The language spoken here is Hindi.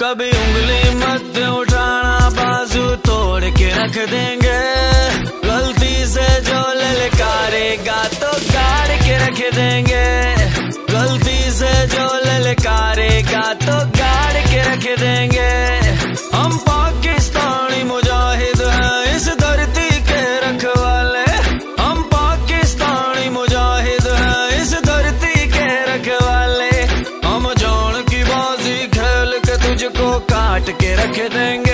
कभी उंगली मत उठाना, बाजू तोड़ के रख देंगे। गलती से जो ललकारेगा तो गाड़ के रख देंगे। गलती से जो ललकारेगा तो गाड़ के रख देंगे। हम पाकिस्तानी मुजाहिद हैं इस धरती के रखवाले। हम पाकिस्तानी मुजाहिद हैं इस धरती के रखवाले। हम जान की बाजी खेल के तुझको काट के रख देंगे।